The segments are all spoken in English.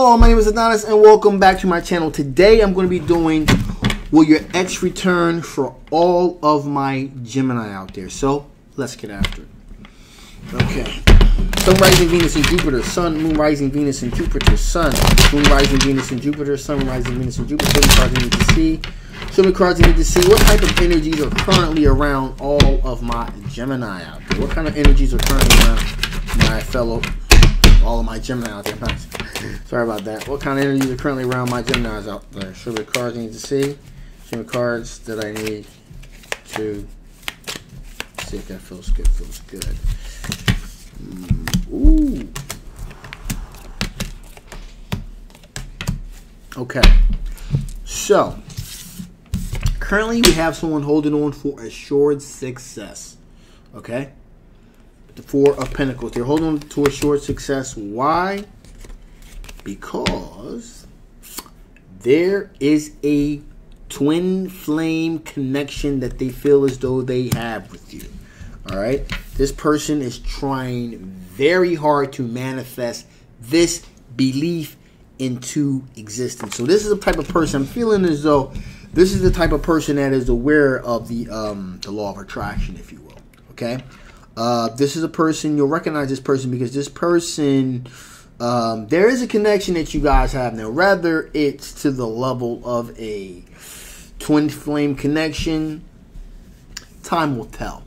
Hello, my name is Adonis and welcome back to my channel. Today I'm going to be doing Will Your Ex Return for all of my Gemini out there. So let's get after it. Okay. Sun rising Venus and Jupiter, Sun, Moon rising Venus and Jupiter, Sun, Moon rising Venus and Jupiter, Sun rising Venus and Jupiter. Show me cards you need to see. Show me cards you need to see. What type of energies are currently around all of my Gemini out there? What kind of energies are currently around my fellow, all of my Gemini out there? Sorry about that. What kind of energies are currently around my Geminis out there? Show me cards you need to see. Show me cards that I need to see. If that feels good. Feels good. Ooh. Okay. So, currently we have someone holding on for assured success. Okay? The Four of Pentacles. They're holding on to assured success. Why? Because there is a twin flame connection that they feel as though they have with you. All right? This person is trying very hard to manifest this belief into existence. So this is the type of person, I'm feeling as though this is the type of person that is aware of the law of attraction, if you will. Okay? This is a person, you'll recognize this person because this person, there is a connection that you guys have now. Rather, it's to the level of a twin flame connection. Time will tell.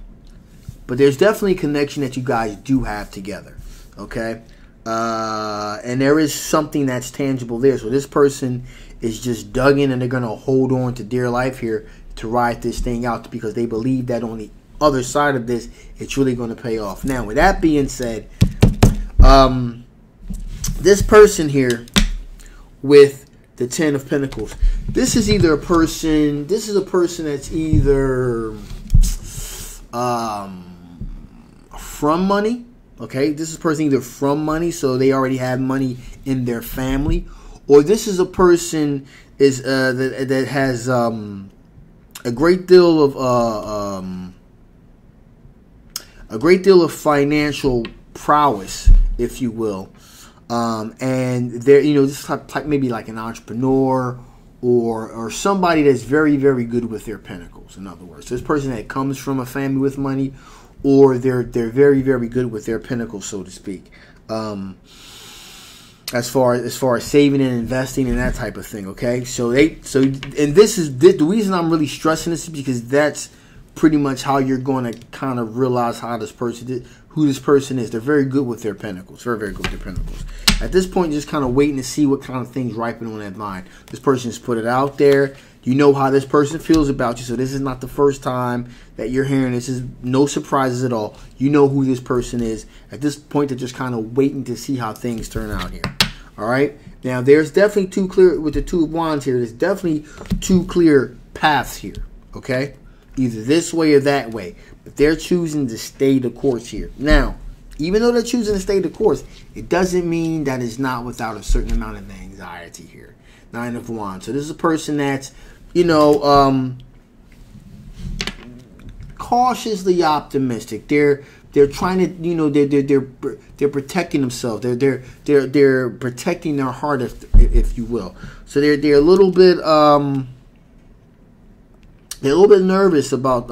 But there's definitely a connection that you guys do have together, okay? And there is something that's tangible there. So this person is just dug in and they're going to hold on to dear life here to ride this thing out because they believe that on the other side of this, it's really going to pay off. Now, with that being said, this person here with the Ten of Pentacles, this is either a person, this is a person that's either... from money, okay? This is a person either from money, so they already have money in their family, or this is a person is that has a great deal of financial prowess, if you will, and they're, you know, this type maybe like an entrepreneur or somebody that's very, very good with their pentacles. In other words, this person that comes from a family with money, or they're very, very good with their pentacles, so to speak, as far as saving and investing and that type of thing. Okay, and the reason I'm really stressing this is because that's pretty much how you're going to kind of realize how this person did, who this person is. They're very good with their pentacles. Very, very good with their pentacles. At this point, just kind of waiting to see what kind of things ripen on that vine. This person's put it out there. You know how this person feels about you, so this is not the first time that you're hearing this. Is no surprises at all. You know who this person is. At this point, they're just kind of waiting to see how things turn out here. All right? Now, there's definitely two clear, with the Two of Wands here, there's definitely two clear paths here, okay? Either this way or that way. But they're choosing to stay the course here. Now, even though they're choosing to stay the course, it doesn't mean that it's not without a certain amount of anxiety here. Nine of Wands. So this is a person that's, you know, cautiously optimistic. They're trying to, you know, they're protecting themselves. They're protecting their heart, if you will. So they're a little bit they're a little bit nervous about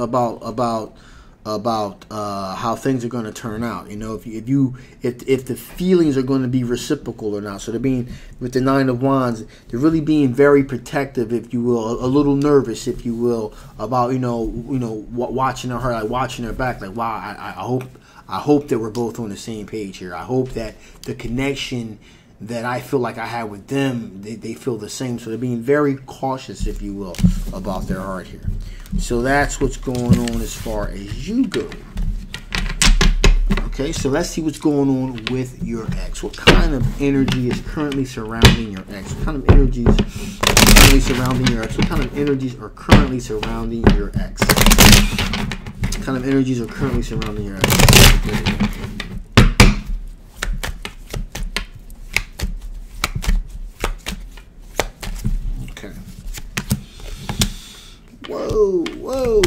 how things are going to turn out. You know, if the feelings are going to be reciprocal or not. So they're being, with the Nine of Wands, they're really being very protective, if you will, a little nervous, if you will, about you know watching her, like watching her back, like, wow, I hope that we're both on the same page here. I hope that the connection that I feel like I had with them, they feel the same. So they're being very cautious, if you will, about their heart here. So that's what's going on as far as you go. Okay, so let's see what's going on with your ex. What kind of energy is currently surrounding your ex? What kind of energies are currently surrounding your ex? What kind of energies are currently surrounding your ex? What kind of energies are currently surrounding your ex? Whoa,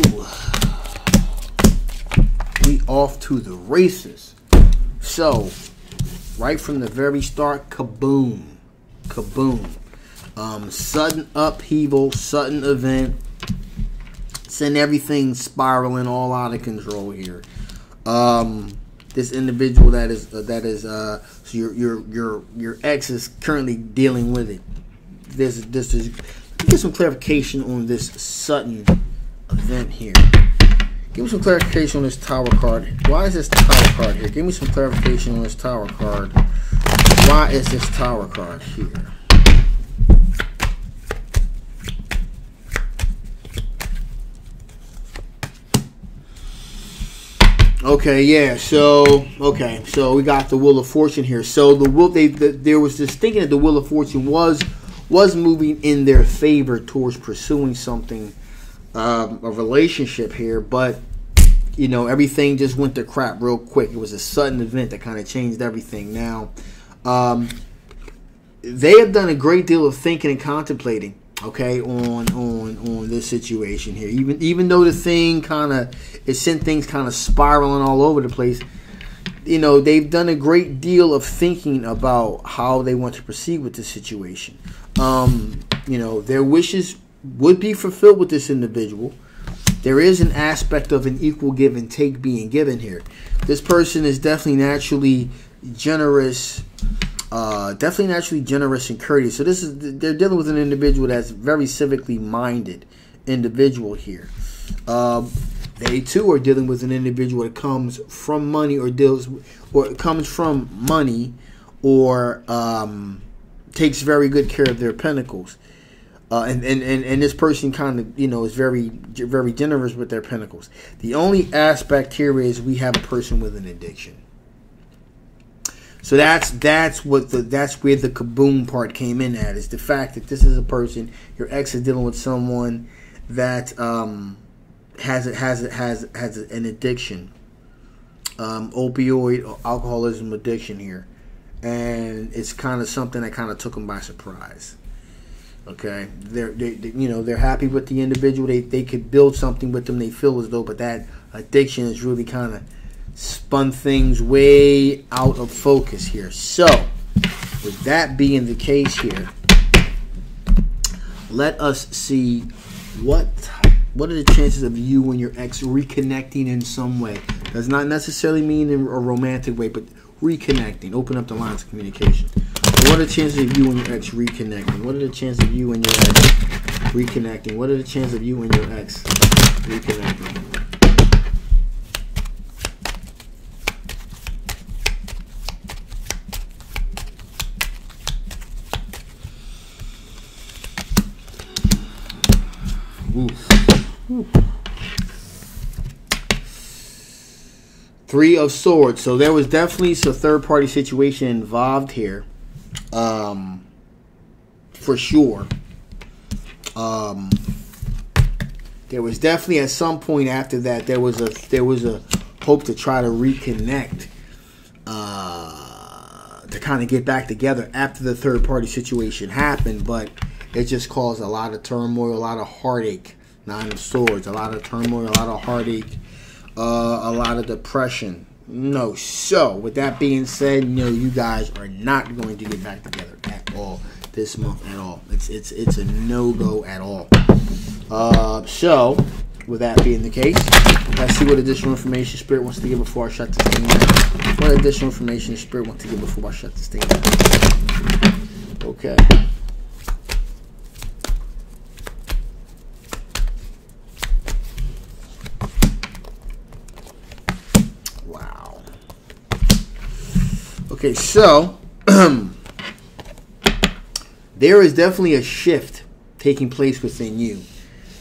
we off to the races. So, right from the very start, kaboom. kaboom. Sudden upheaval, sudden event. Send everything spiraling all out of control here. This individual that is your ex is currently dealing with it. This is, get some clarification on this sudden event here. Give me some clarification on this Tower card. Why is this Tower card here? Give me some clarification on this Tower card. Why is this Tower card here? Okay, yeah. So, okay, so we got the Wheel of Fortune here. So the will, there was this thinking that the Wheel of Fortune was moving in their favor towards pursuing something. A relationship here, but you know, everything just went to crap real quick. It was a sudden event that kind of changed everything. Now they have done a great deal of thinking and contemplating, okay, on this situation here. Even though the thing kind of, it sent things kind of spiraling all over the place, you know, they've done a great deal of thinking about how they want to proceed with this situation. You know, their wishes would be fulfilled with this individual. There is an aspect of an equal give and take being given here. This person is definitely naturally generous, and courteous. So this is, they're dealing with an individual that's very civically minded individual here. They too are dealing with an individual that comes from money or takes very good care of their pentacles. And this person kind of, you know, is very, very generous with their pentacles. The only aspect here is we have a person with an addiction. So that's where the kaboom part came in at, is the fact that this is a person, your ex is dealing with someone that has an addiction, opioid or alcoholism addiction here, and it's kind of something that kind of took them by surprise. Okay, they're happy with the individual. They could build something with them. They feel as though, but that addiction has really kind of spun things way out of focus here. So, with that being the case here, let us see what are the chances of you and your ex reconnecting in some way. Does not necessarily mean in a romantic way, but reconnecting. Open up the lines of communication. What are the chances of you and your ex reconnecting? What are the chances of you and your ex reconnecting? What are the chances of you and your ex reconnecting? Oof. Three of Swords. So there was definitely a third-party situation involved here. For sure. There was definitely at some point after that there was a hope to try to reconnect, to kind of get back together after the third party situation happened, but it just caused a lot of turmoil, a lot of heartache. Nine of Swords, a lot of turmoil, a lot of heartache, a lot of depression. No, so with that being said, no, you guys are not going to get back together at all this month at all. It's a no-go at all. So with that being the case, let's see what additional information Spirit wants to give before I shut this thing down. What additional information Spirit wants to give before I shut this thing down? Okay. Okay, so there is definitely a shift taking place within you.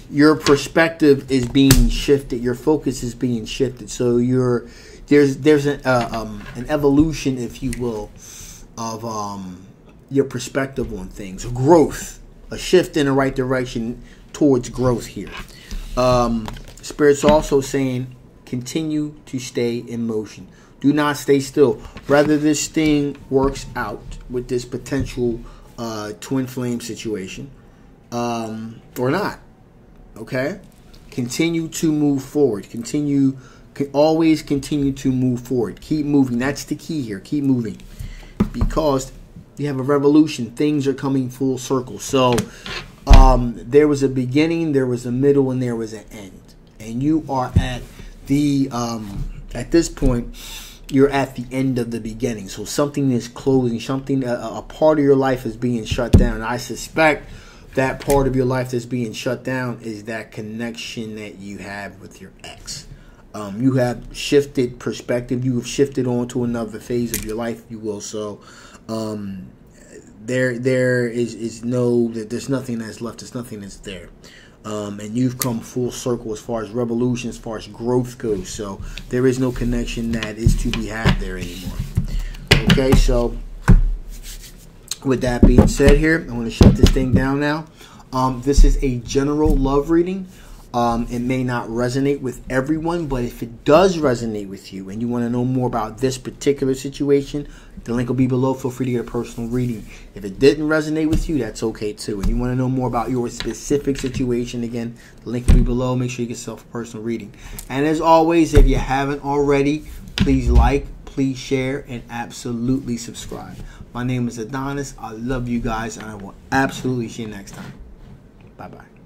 Your perspective is being shifted. Your focus is being shifted. So there's an evolution, if you will, of your perspective on things. Growth, a shift in the right direction towards growth here. Spirit's also saying continue to stay in motion. Do not stay still. Rather, this thing works out with this potential twin flame situation, or not. Okay? Continue to move forward. Always continue to move forward. Keep moving. That's the key here. Keep moving. Because You have a revolution. Things are coming full circle. So there was a beginning, there was a middle, and there was an end. And you are at the at this point, you're at the end of the beginning. So something is closing. Something, a part of your life is being shut down. And I suspect that part of your life that's being shut down is that connection that you have with your ex. You have shifted perspective. You have shifted on to another phase of your life. You will. So there's nothing that's left. There's nothing that's there. And you've come full circle as far as revolution, as far as growth goes. So there is no connection that is to be had there anymore. Okay, so with that being said here, I'm going to shut this thing down now. This is a general love reading. It may not resonate with everyone, but if it does resonate with you and you want to know more about this particular situation, the link will be below. Feel free to get a personal reading. If it didn't resonate with you, that's okay too. And you want to know more about your specific situation, again, the link will be below. Make sure you get yourself a personal reading. And as always, if you haven't already, please like, please share, and absolutely subscribe. My name is Adonis. I love you guys, and I will absolutely see you next time. Bye-bye.